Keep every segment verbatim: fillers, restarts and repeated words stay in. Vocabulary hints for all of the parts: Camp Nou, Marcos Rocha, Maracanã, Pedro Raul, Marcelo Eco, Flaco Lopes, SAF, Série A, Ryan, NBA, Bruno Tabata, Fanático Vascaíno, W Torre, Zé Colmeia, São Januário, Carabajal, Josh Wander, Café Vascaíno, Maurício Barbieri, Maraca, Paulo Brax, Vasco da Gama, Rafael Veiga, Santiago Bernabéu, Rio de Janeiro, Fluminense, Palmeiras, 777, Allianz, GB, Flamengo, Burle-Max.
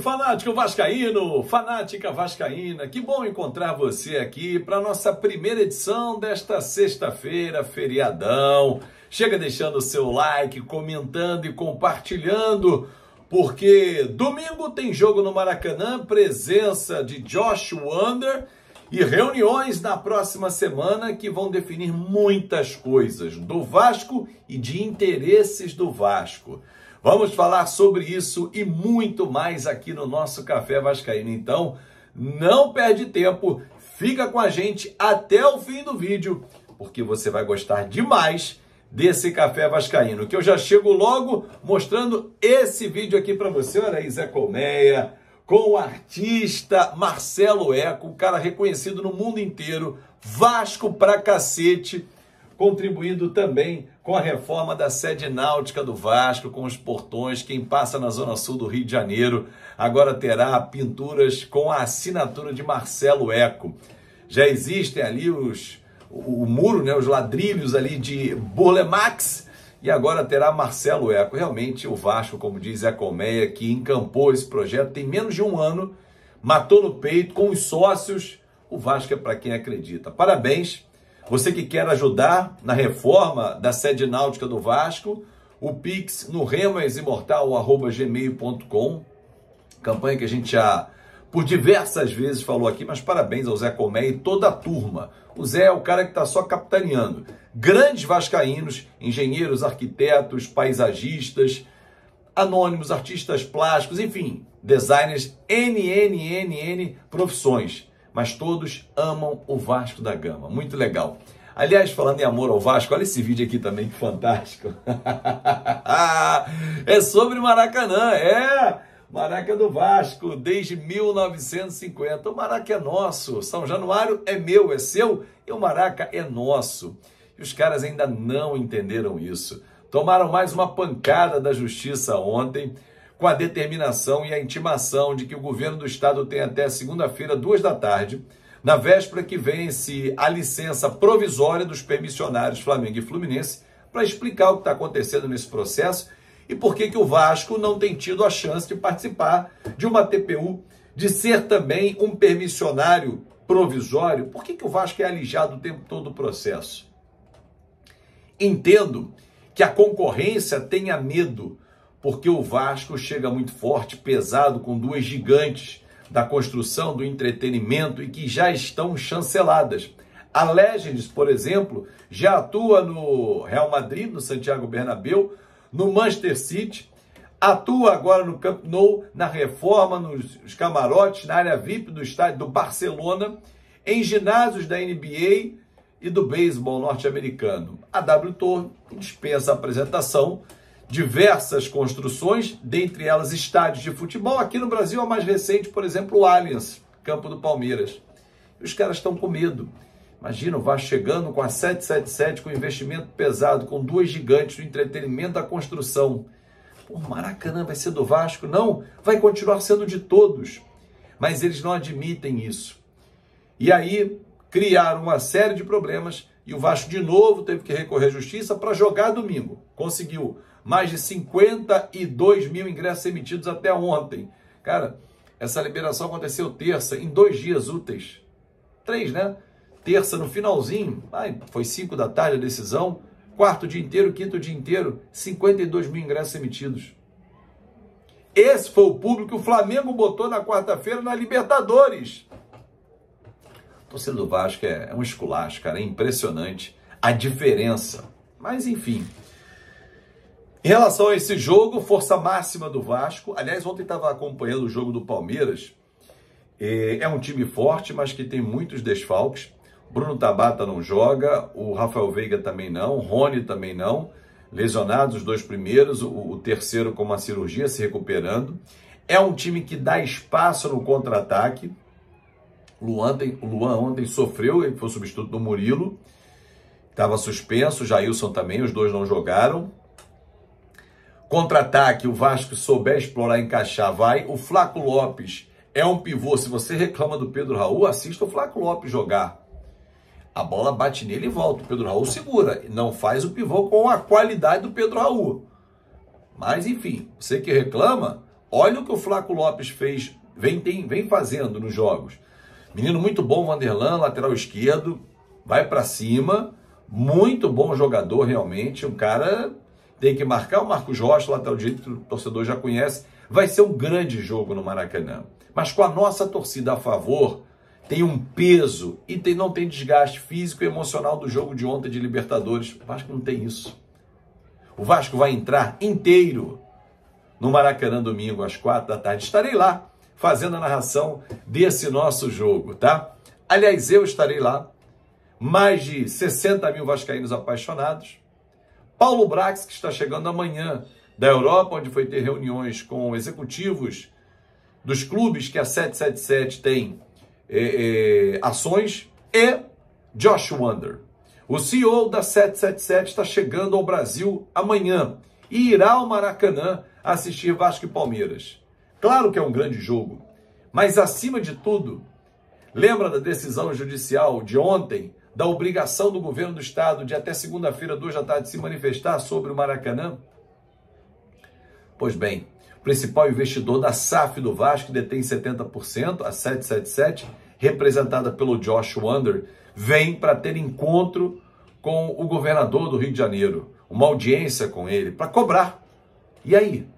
fanático vascaíno, fanática vascaína, que bom encontrar você aqui para nossa primeira edição desta sexta-feira, feriadão. Chega deixando o seu like, comentando e compartilhando, porque domingo tem jogo no Maracanã, presença de Josh Wander e reuniões na próxima semana que vão definir muitas coisas do Vasco e de interesses do Vasco. Vamos falar sobre isso e muito mais aqui no nosso Café Vascaíno. Então, não perde tempo, fica com a gente até o fim do vídeo, porque você vai gostar demais desse Café Vascaíno, que eu já chego logo mostrando esse vídeo aqui para você. Olha aí, Zé Colmeia, com o artista Marcelo Eco, um cara reconhecido no mundo inteiro, Vasco pra cacete, contribuindo também com a reforma da sede náutica do Vasco, com os portões. Quem passa na Zona Sul do Rio de Janeiro agora terá pinturas com a assinatura de Marcelo Eco. Já existem ali os, o, o muro, né, os ladrilhos ali de Burle-Max, e agora terá Marcelo Eco. Realmente o Vasco, como diz a Colmeia, que encampou esse projeto tem menos de um ano, matou no peito com os sócios. O Vasco é para quem acredita. Parabéns! Você que quer ajudar na reforma da sede náutica do Vasco, o Pix no remas imortal arroba gmail ponto com, campanha que a gente já por diversas vezes falou aqui, mas parabéns ao Zé Colmeia e toda a turma. O Zé é o cara que está só capitaneando. Grandes vascaínos, engenheiros, arquitetos, paisagistas, anônimos, artistas plásticos, enfim, designers, N N N N profissões. Mas todos amam o Vasco da Gama. Muito legal. Aliás, falando em amor ao Vasco, olha esse vídeo aqui também, que fantástico. É sobre Maracanã, é. Maraca do Vasco, desde mil novecentos e cinquenta. O Maraca é nosso. São Januário é meu, é seu, e o Maraca é nosso. E os caras ainda não entenderam isso. Tomaram mais uma pancada da justiça ontem, com a determinação e a intimação de que o governo do estado tem até segunda-feira, duas da tarde, na véspera que vence a licença provisória dos permissionários Flamengo e Fluminense, para explicar o que está acontecendo nesse processo e por que que o Vasco não tem tido a chance de participar de uma T P U, de ser também um permissionário provisório. Por que que o Vasco é alijado o tempo todo do processo? Entendo que a concorrência tenha medo, porque o Vasco chega muito forte, pesado, com duas gigantes da construção, do entretenimento, e que já estão chanceladas. A Legends, por exemplo, já atua no Real Madrid, no Santiago Bernabéu, no Manchester City, atua agora no Camp Nou, na reforma, nos camarotes, na área V I P do estádio do Barcelona, em ginásios da N B A e do beisebol norte-americano. A W Torre dispensa a apresentação, diversas construções, dentre elas estádios de futebol. Aqui no Brasil, a mais recente, por exemplo, o Allianz, campo do Palmeiras. E os caras estão com medo. Imagina o Vasco chegando com a sete sete sete, com investimento pesado, com duas gigantes do entretenimento, da construção. Pô, Maracanã vai ser do Vasco? Não, vai continuar sendo de todos. Mas eles não admitem isso. E aí criaram uma série de problemas e o Vasco de novo teve que recorrer à justiça para jogar domingo. Conseguiu mais de cinquenta e dois mil ingressos emitidos até ontem. Cara, essa liberação aconteceu terça, em dois dias úteis. Três, né? Terça no finalzinho, ai, foi cinco da tarde a decisão. Quarto dia inteiro, quinto dia inteiro, cinquenta e dois mil ingressos emitidos. Esse foi o público que o Flamengo botou na quarta-feira na Libertadores. A torcida do Vasco é, é um esculacho, cara. É impressionante a diferença. Mas, enfim, em relação a esse jogo, força máxima do Vasco. Aliás, ontem estava acompanhando o jogo do Palmeiras. É um time forte, mas que tem muitos desfalques. Bruno Tabata não joga, o Rafael Veiga também não, o Rony também não. Lesionados os dois primeiros, o, o terceiro com uma cirurgia, se recuperando. É um time que dá espaço no contra-ataque. Luan, tem, Luan ontem sofreu, ele foi substituto do Murilo. Estava suspenso, Jailson também, os dois não jogaram. Contra-ataque, o Vasco souber explorar, encaixar, vai. O Flaco Lopes é um pivô. Se você reclama do Pedro Raul, assista o Flaco Lopes jogar. A bola bate nele e volta. O Pedro Raul segura. Não faz o pivô com a qualidade do Pedro Raul. Mas, enfim, você que reclama, Olha o que o Flaco Lopes fez, vem, tem, vem fazendo nos jogos. Menino muito bom, Vanderlan, lateral esquerdo, vai para cima, muito bom jogador realmente, um cara tem que marcar o Marcos Rocha, lateral direito, que o torcedor já conhece. Vai ser um grande jogo no Maracanã, mas com a nossa torcida a favor, tem um peso e tem, não tem desgaste físico e emocional do jogo de ontem de Libertadores. O Vasco não tem isso. O Vasco vai entrar inteiro no Maracanã domingo às quatro da tarde. Estarei lá fazendo a narração desse nosso jogo, tá? Aliás, eu estarei lá. Mais de sessenta mil vascaínos apaixonados. Paulo Brax, que está chegando amanhã da Europa, onde foi ter reuniões com executivos dos clubes que a sete sete sete tem É, é, ações, e Josh Wander, o C E O da sete sete sete, está chegando ao Brasil amanhã e irá ao Maracanã assistir Vasco e Palmeiras. Claro que é um grande jogo, mas acima de tudo, lembra da decisão judicial de ontem, da obrigação do governo do estado de até segunda-feira, duas da tarde, se manifestar sobre o Maracanã? Pois bem, principal investidor da S A F do Vasco, detém setenta por cento, a sete sete sete, representada pelo Josh Wander, vem para ter encontro com o governador do Rio de Janeiro, uma audiência com ele, para cobrar. E aí?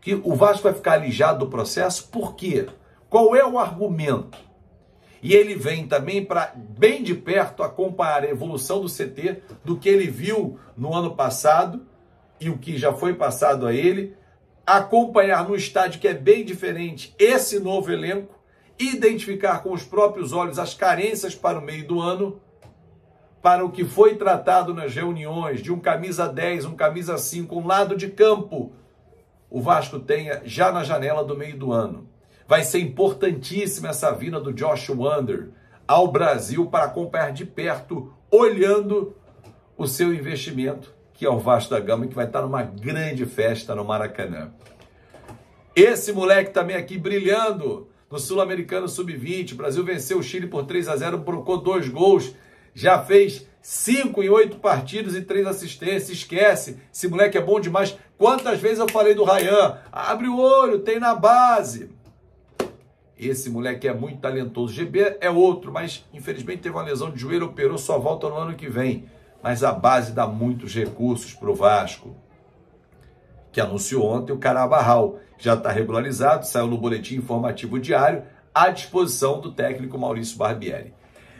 Que o Vasco vai ficar alijado do processo? Por quê? Qual é o argumento? E ele vem também para, bem de perto, acompanhar a evolução do C T, do que ele viu no ano passado e o que já foi passado a ele, acompanhar no estádio, que é bem diferente, esse novo elenco, identificar com os próprios olhos as carências para o meio do ano, para o que foi tratado nas reuniões de um camisa dez, um camisa cinco, um lado de campo, o Vasco tenha já na janela do meio do ano. Vai ser importantíssima essa vinda do Josh Wander ao Brasil para acompanhar de perto, olhando o seu investimento, que é o Vasco da Gama, que vai estar numa grande festa no Maracanã. Esse moleque também aqui brilhando no Sul-Americano sub vinte. O Brasil venceu o Chile por três a zero, brocou dois gols, já fez cinco em oito partidos e três assistências. Esquece, esse moleque é bom demais. Quantas vezes eu falei do Ryan? Abre o olho, tem na base. Esse moleque é muito talentoso. G B é outro, mas infelizmente teve uma lesão de joelho, operou, só volta no ano que vem. Mas a base dá muitos recursos para o Vasco, que anunciou ontem o Carabajal. Já está regularizado, saiu no boletim informativo diário, à disposição do técnico Maurício Barbieri.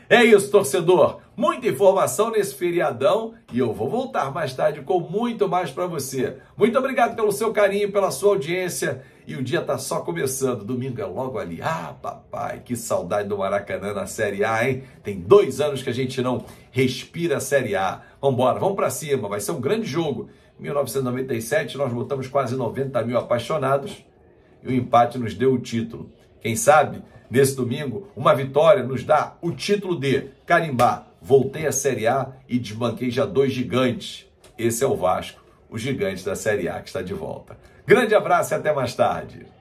É isso, torcedor. Muita informação nesse feriadão e eu vou voltar mais tarde com muito mais para você. Muito obrigado pelo seu carinho, pela sua audiência. E o dia está só começando. Domingo é logo ali. Ah, papai, que saudade do Maracanã na Série A, hein? Tem dois anos que a gente não respira a Série A. Vambora, vamos para cima. Vai ser um grande jogo. Em mil novecentos e noventa e sete, nós botamos quase noventa mil apaixonados e o empate nos deu o título. Quem sabe, nesse domingo, uma vitória nos dá o título de carimbar. Voltei à Série A e desbanquei já dois gigantes. Esse é o Vasco, o gigante da Série A, que está de volta. Grande abraço e até mais tarde.